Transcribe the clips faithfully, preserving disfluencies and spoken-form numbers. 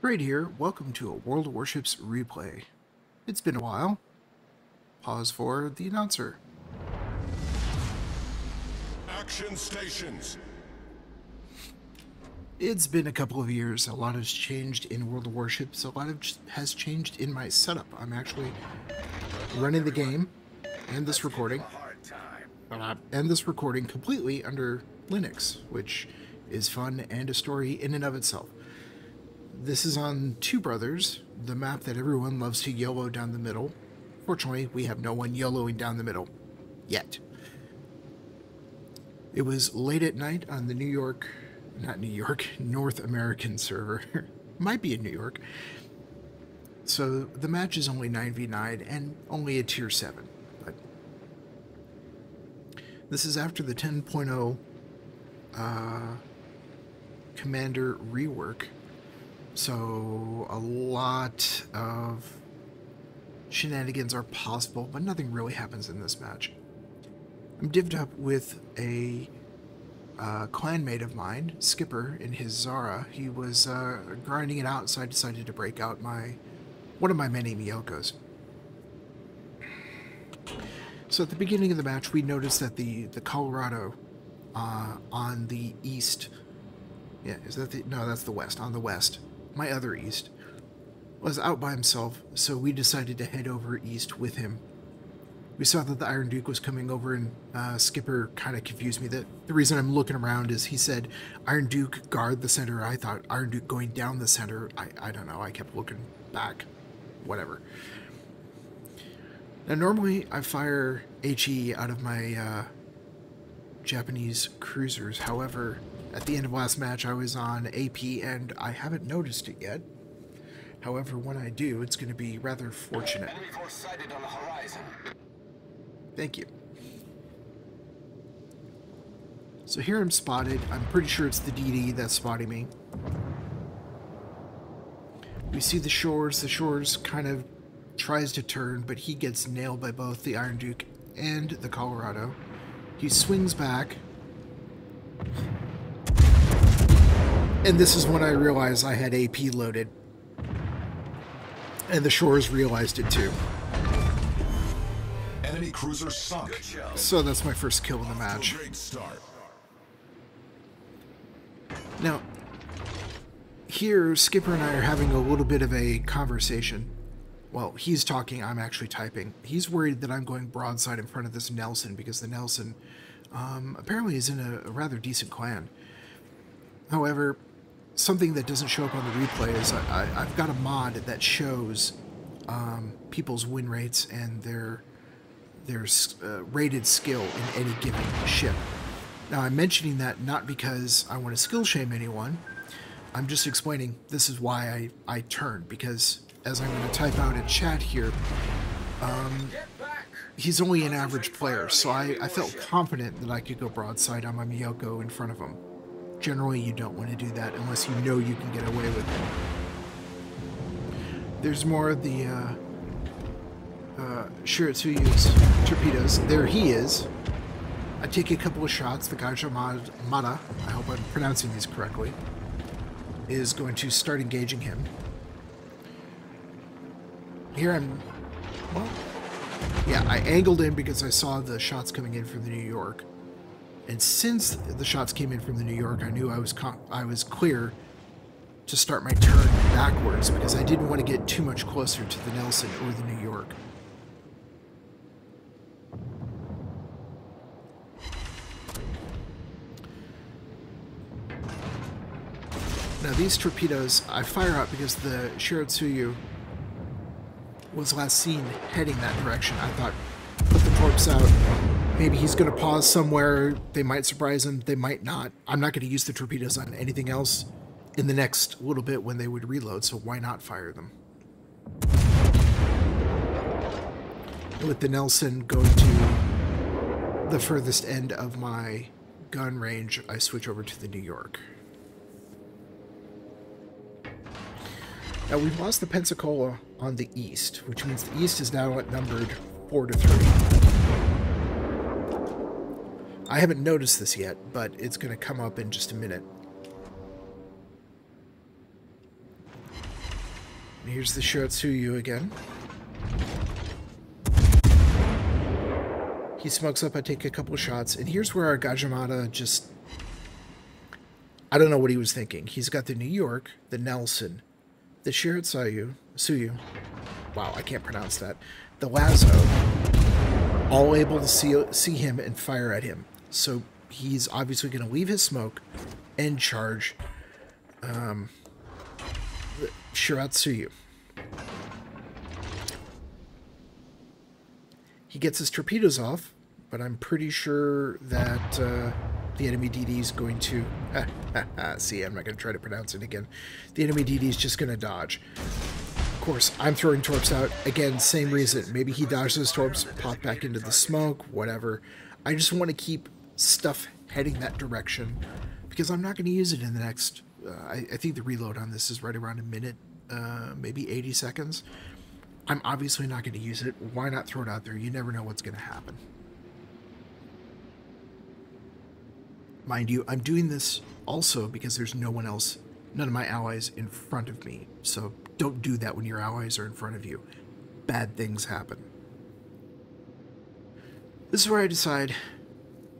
Raid here, welcome to a World of Warships replay. It's been a while. Pause for the announcer. Action stations. It's been a couple of years. A lot has changed in World of Warships. A lot of has changed in my setup. I'm actually running the game and this recording. And this recording completely under Linux, which is fun and a story in and of itself. This is on Two Brothers, the map that everyone loves to YOLO down the middle. Fortunately, we have no one YOLOing down the middle. Yet. It was late at night on the New York... Not New York, North American server. Might be in New York. So the match is only nine v nine and only a tier seven. But this is after the ten point oh uh, Commander rework. So a lot of shenanigans are possible, but nothing really happens in this match. I'm divvied up with a uh, clanmate of mine, Skipper, in his Zara. He was uh, grinding it out, so I decided to break out my one of my many Myōkōs. So at the beginning of the match, we noticed that the, the Colorado uh, on the east... Yeah, is that the... No, that's the west. On the west. My other east was out by himself, so we decided to head over east with him. We saw that the Iron Duke was coming over, and uh, Skipper kind of confused me. That the reason I'm looking around is he said, Iron Duke, guard the center. I thought Iron Duke going down the center. I, I don't know. I kept looking back. Whatever. Now, normally, I fire H E out of my uh, Japanese cruisers. However, at the end of last match, I was on A P, and I haven't noticed it yet. However, when I do, it's going to be rather fortunate. Enemy force sighted on the horizon. Thank you. So here I'm spotted. I'm pretty sure it's the D D that's spotting me. We see the Shores. The Shores kind of tries to turn, but he gets nailed by both the Iron Duke and the Colorado. He swings back. And this is when I realized I had A P loaded. And the Shores realized it too. Enemy cruiser sunk. So that's my first kill in the match. Now, here Skipper and I are having a little bit of a conversation. Well, he's talking, I'm actually typing. He's worried that I'm going broadside in front of this Nelson because the Nelson um, apparently is in a, a rather decent clan. However, something that doesn't show up on the replay is I, I, I've got a mod that shows um, people's win rates and their their uh, rated skill in any given ship. Now, I'm mentioning that not because I want to skill shame anyone. I'm just explaining this is why I, I turn, because as I'm going to type out in chat here, um, he's only an average player, so I, I felt confident that I could go broadside on my Myōkō in front of him. Generally, you don't want to do that unless you know you can get away with it. There's more of the uh, uh, Shiratsuyu's torpedoes. There he is. I take a couple of shots. The Gadjah Mada, I hope I'm pronouncing these correctly, is going to start engaging him. Here I'm... Well, yeah, I angled in because I saw the shots coming in from the New York. And since the shots came in from the New York, I knew I was com I was clear to start my turn backwards because I didn't want to get too much closer to the Nelson or the New York. Now these torpedoes I fire out because the Shiratsuyu was last seen heading that direction. I thought, put the torps out. Maybe he's going to pause somewhere. They might surprise him. They might not. I'm not going to use the torpedoes on anything else in the next little bit when they would reload, so why not fire them? With the Nelson going to the furthest end of my gun range, I switch over to the New York. Now, we've lost the Pensacola on the east, which means the east is now outnumbered four to three. I haven't noticed this yet, but it's going to come up in just a minute. Here's the Shiratsuyu again. He smokes up, I take a couple shots, and here's where our Gadjah Mada just... I don't know what he was thinking. He's got the New York, the Nelson, the Shiratsuyu, Suyu. Wow, I can't pronounce that. The Lazo, all able to see, see him and fire at him. So he's obviously going to leave his smoke and charge um, Shiratsuyu. He gets his torpedoes off, but I'm pretty sure that uh, the enemy D D is going to... see, I'm not going to try to pronounce it again. The enemy D D is just going to dodge. Of course, I'm throwing torps out. Again, same reason. Maybe he dodges his torps, pop back into the smoke, whatever. I just want to keep stuff heading that direction because I'm not going to use it in the next... Uh, I, I think the reload on this is right around a minute, uh, maybe eighty seconds. I'm obviously not going to use it. Why not throw it out there? You never know what's going to happen. Mind you, I'm doing this also because there's no one else, none of my allies in front of me. So don't do that when your allies are in front of you. Bad things happen. This is where I decide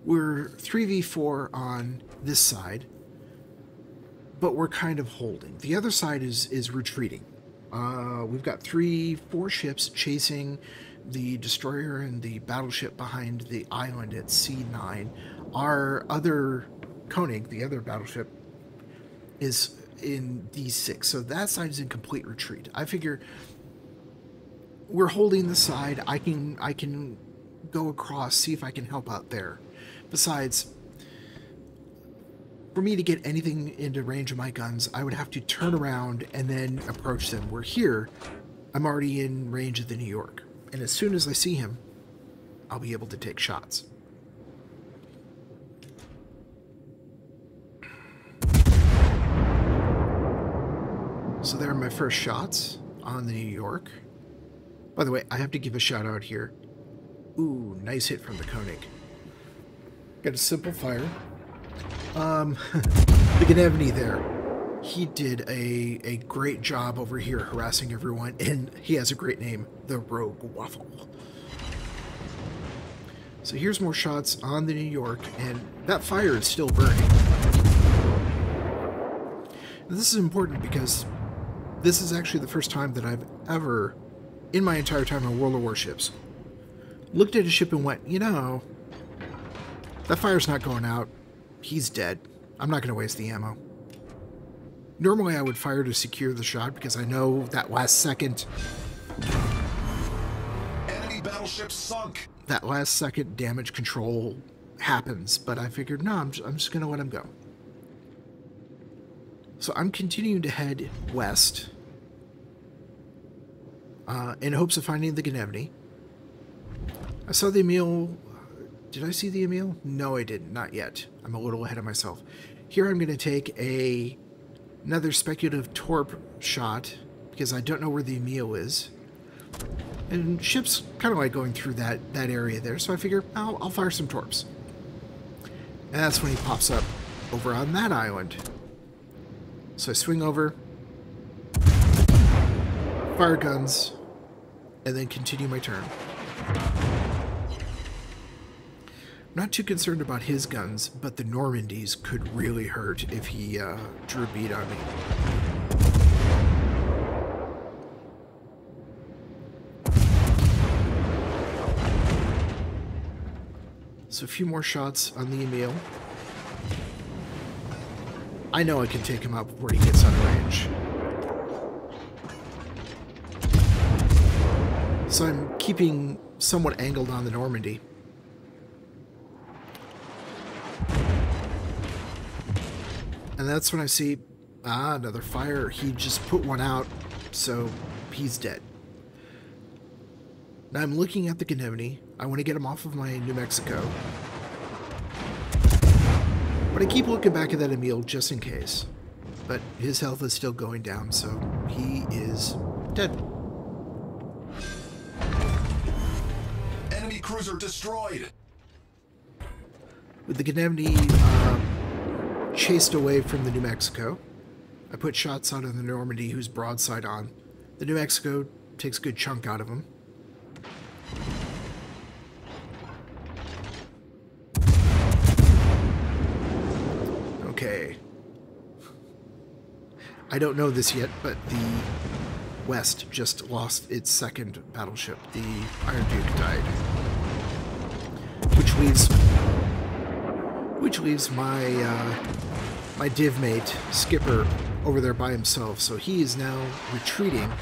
we're three v four on this side, but we're kind of holding. The other side is, is retreating. Uh, we've got three, four ships chasing the destroyer and the battleship behind the island at C nine. Our other König, the other battleship, is in D six. So that side is in complete retreat. I figure we're holding the side. I can, I can go across, see if I can help out there. Besides, for me to get anything into range of my guns, I would have to turn around and then approach them. We're here. I'm already in range of the New York. And as soon as I see him, I'll be able to take shots. So there are my first shots on the New York. By the way, I have to give a shout out here. Ooh, nice hit from the König. Got a simple fire. Um, the Genevni there, he did a, a great job over here harassing everyone, and he has a great name, the Rogue Waffle. So here's more shots on the New York, and that fire is still burning. This is important because this is actually the first time that I've ever, in my entire time on World of Warships, looked at a ship and went, you know, that fire's not going out. He's dead. I'm not going to waste the ammo. Normally I would fire to secure the shot because I know that last second... Enemy battleship sunk. That last second damage control happens, but I figured, no, I'm just, I'm just going to let him go. So I'm continuing to head west uh, in hopes of finding the Gnevni. I saw the Emil... Did I see the Emil? No, I didn't. Not yet. I'm a little ahead of myself. Here I'm going to take a another speculative torp shot because I don't know where the Emil is. And ship's kind of like going through that, that area there, so I figure I'll, I'll fire some torps. And that's when he pops up over on that island. So I swing over, fire guns, and then continue my turn. Not too concerned about his guns, but the Normandies could really hurt if he uh, drew a bead on me. So a few more shots on the Emil. I know I can take him out before he gets out of range. So I'm keeping somewhat angled on the Normandy. And that's when I see, ah, another fire. He just put one out, so he's dead. Now I'm looking at the Genevni. I want to get him off of my New Mexico. But I keep looking back at that Emil just in case. But his health is still going down, so he is dead. Enemy cruiser destroyed! With the Genevni, um... chased away from the New Mexico. I put shots out on the Normandy, who's broadside on. The New Mexico takes a good chunk out of him. Okay. I don't know this yet, but the West just lost its second battleship. The Iron Duke died. Which leaves... Which leaves my, uh, my div mate, Skipper, over there by himself. So he is now retreating.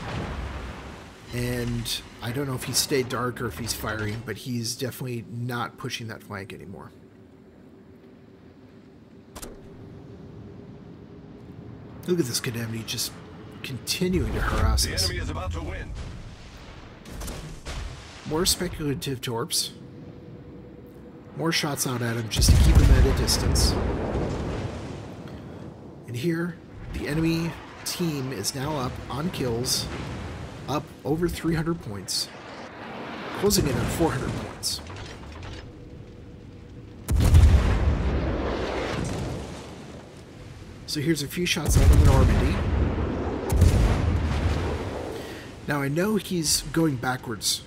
And I don't know if he stayed dark or if he's firing, but he's definitely not pushing that flank anymore. Look at this Gnevni just... continuing to harass us. The enemy is about to win. More speculative torps. More shots out at him just to keep him at a distance. And here, the enemy team is now up on kills, up over three hundred points, closing in on four hundred points. So here's a few shots out of the Normandy. Now I know he's going backwards,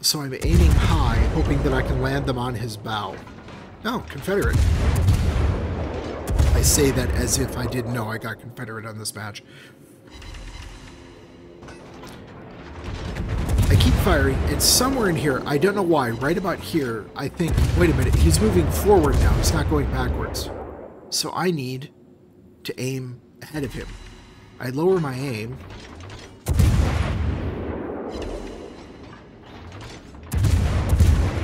so I'm aiming high, hoping that I can land them on his bow. No, Confederate. I say that as if I didn't know I got Confederate on this match. I keep firing, and somewhere in here, I don't know why, right about here, I think, wait a minute, he's moving forward now, he's not going backwards. So I need to aim ahead of him. I lower my aim.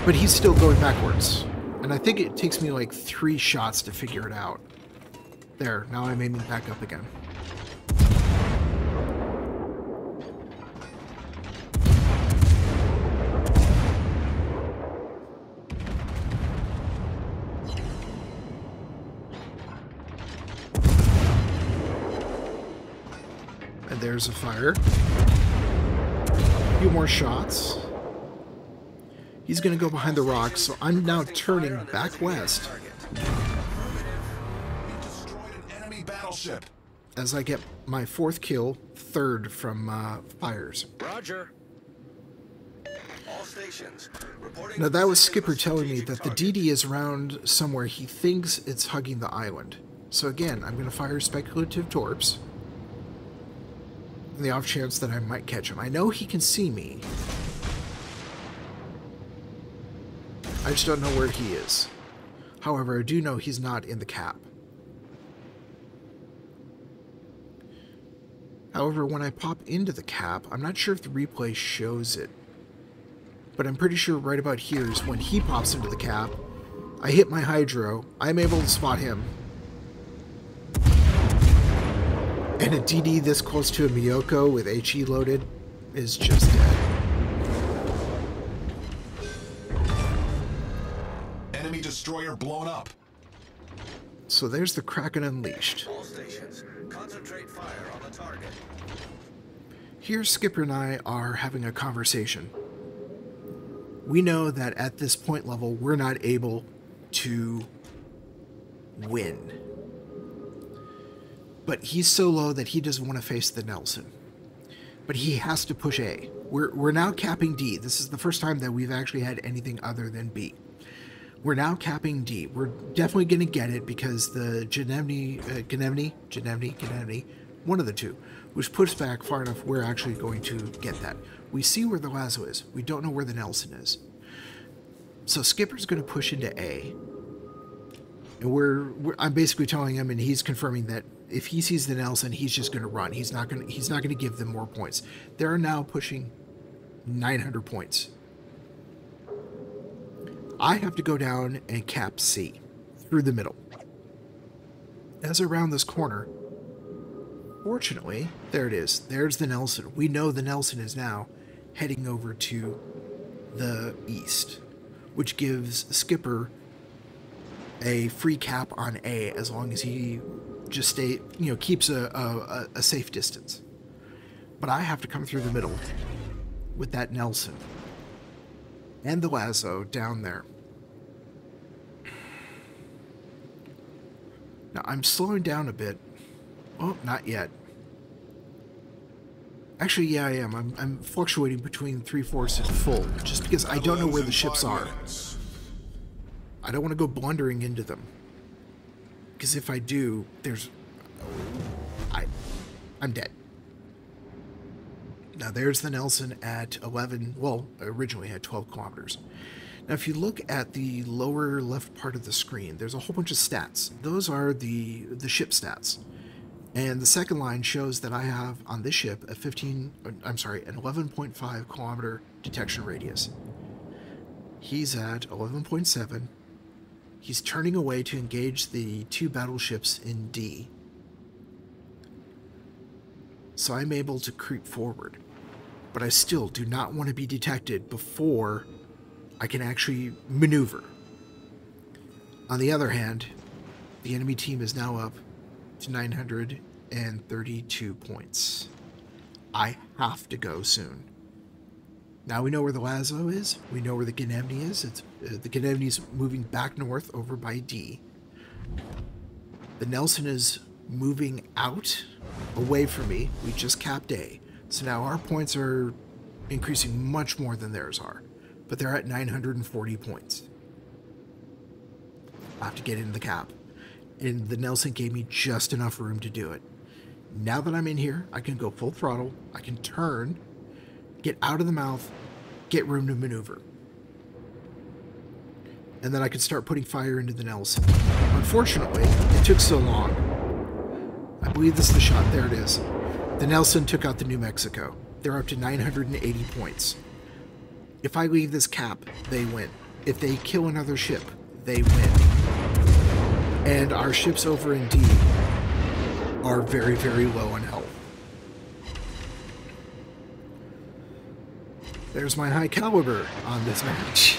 But he's still going backwards. And I think it takes me like three shots to figure it out. There, now I'm aiming back up again. There's a fire. A few more shots. He's going to go behind the rock, so I'm now turning back west as I get my fourth kill, third from uh, fires. Roger. All stations. Now that was Skipper telling me that the D D is around somewhere. He thinks it's hugging the island. So again, I'm going to fire speculative torps. The off chance that I might catch him. I know he can see me. I just don't know where he is. However, I do know he's not in the cap. However, when I pop into the cap, I'm not sure if the replay shows it. But I'm pretty sure right about here is when he pops into the cap. I hit my hydro. I'm able to spot him. And a D D this close to a Myōkō with H E loaded is just dead. Enemy destroyer blown up. So there's the Kraken Unleashed. All stations, concentrate fire on the target. Here Skipper and I are having a conversation. We know that at this point level we're not able to win. But he's so low that he doesn't want to face the Nelson. But he has to push A. We're, we're now capping D. This is the first time that we've actually had anything other than B. We're now capping D. We're definitely going to get it because the Genevni, uh, Genevni, Genevni, Genevni, one of the two, was pushed back far enough we're actually going to get that. We see where the Lazo is. We don't know where the Nelson is. So Skipper's going to push into A. And we're, we're I'm basically telling him, and he's confirming that if he sees the Nelson, he's just going to run. He's not going to he's not going to give them more points. They're now pushing nine hundred points. I have to go down and cap C through the middle. As I round this corner, fortunately, there it is. There's the Nelson. We know the Nelson is now heading over to the east, which gives Skipper a free cap on A as long as he just stay, you know, keeps a, a, a safe distance. But I have to come through the middle with that Nelson and the Lazo down there. Now I'm slowing down a bit. Oh, not yet. Actually, yeah, I am. I'm, I'm fluctuating between three-fourths and full, just because I don't know where the ships are. I don't want to go blundering into them. Because if I do, there's... I, I'm dead. Now, there's the Nelson at eleven... Well, originally had twelve kilometers. Now, if you look at the lower left part of the screen, there's a whole bunch of stats. Those are the, the ship stats. And the second line shows that I have, on this ship, a fifteen... I'm sorry, an eleven point five kilometer detection radius. He's at eleven point seven. He's turning away to engage the two battleships in D. So I'm able to creep forward. But I still do not want to be detected before I can actually maneuver. On the other hand, the enemy team is now up to nine hundred thirty-two points. I have to go soon. Now we know where the Lazo is. We know where the Genevni is. It's, uh, the Genevni is moving back north over by D. The Nelson is moving out away from me. We just capped A. So now our points are increasing much more than theirs are. But they're at nine hundred forty points. I have to get in the cap. And the Nelson gave me just enough room to do it. Now that I'm in here, I can go full throttle. I can turn... Get out of the mouth, get room to maneuver. And then I could start putting fire into the Nelson. Unfortunately, it took so long. I believe this is the shot. There it is. The Nelson took out the New Mexico. They're up to nine hundred eighty points. If I leave this cap, they win. If they kill another ship, they win. And our ships over in D are very, very low on health. There's my high caliber on this match.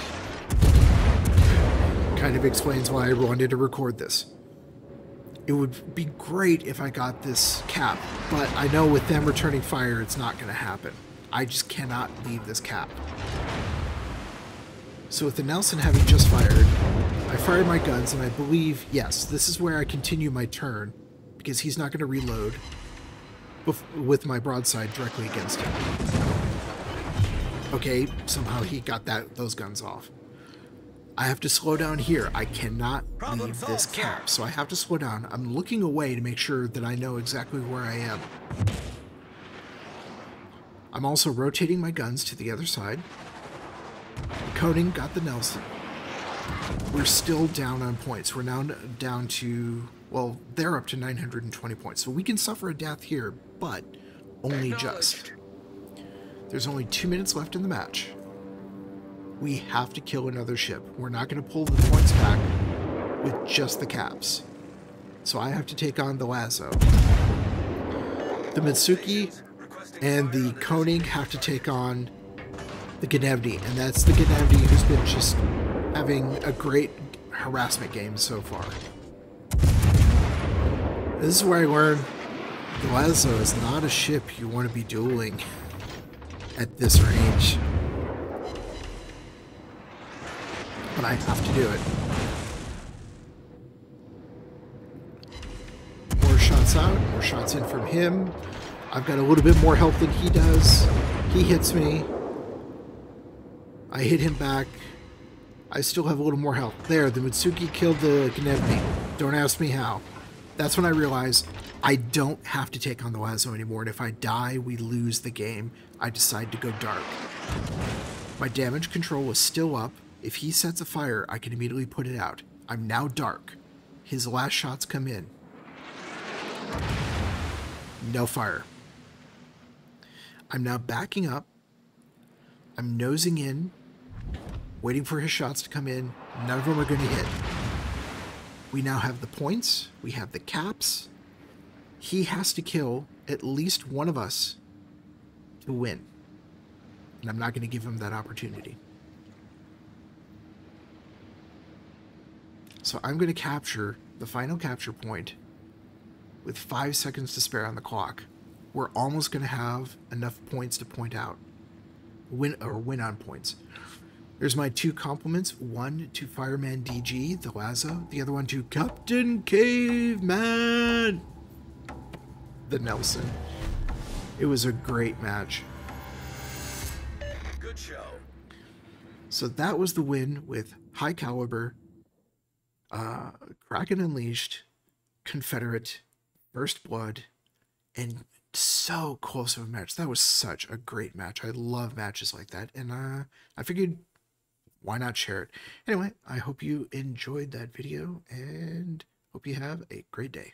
Kind of explains why I wanted to record this. It would be great if I got this cap, but I know with them returning fire, it's not going to happen. I just cannot leave this cap. So with the Nelson having just fired, I fired my guns, and I believe, yes, this is where I continue my turn, because he's not going to reload with my broadside directly against him. Okay, somehow he got that those guns off. I have to slow down here. I cannot leave this cap, so I have to slow down. I'm looking away to make sure that I know exactly where I am. I'm also rotating my guns to the other side. König got the Nelson. We're still down on points. We're now down to, well, they're up to nine hundred twenty points. So we can suffer a death here, but only just. There's only two minutes left in the match. We have to kill another ship. We're not going to pull the points back with just the caps. So I have to take on the Lazo. The Mutsuki and the König have to take on the Gnevny, and that's the Gnevny who's been just having a great harassment game so far. This is where I learned the Lazo is not a ship you want to be dueling at this range. But I have to do it. More shots out, more shots in from him. I've got a little bit more health than he does. He hits me. I hit him back. I still have a little more health. There, the Mutsuki killed the Genevni. Don't ask me how. That's when I realized I don't have to take on the Wazo anymore, and if I die, we lose the game. I decide to go dark. My damage control is still up. If he sets a fire, I can immediately put it out. I'm now dark. His last shots come in. No fire. I'm now backing up. I'm nosing in, waiting for his shots to come in. None of them are going to hit. We now have the points. We have the caps. He has to kill at least one of us to win. And I'm not going to give him that opportunity. So I'm going to capture the final capture point with five seconds to spare on the clock. We're almost going to have enough points to point out. Win or win on points. There's my two compliments. One to Fireman D G, the Lazo. The other one to Captain Caveman, the Nelson. It was a great match. Good show. So that was the win with High Caliber, uh, Kraken Unleashed, Confederate, Burst Blood, and so close of a match. That was such a great match. I love matches like that, and uh, I figured, why not share it? Anyway, I hope you enjoyed that video, and hope you have a great day.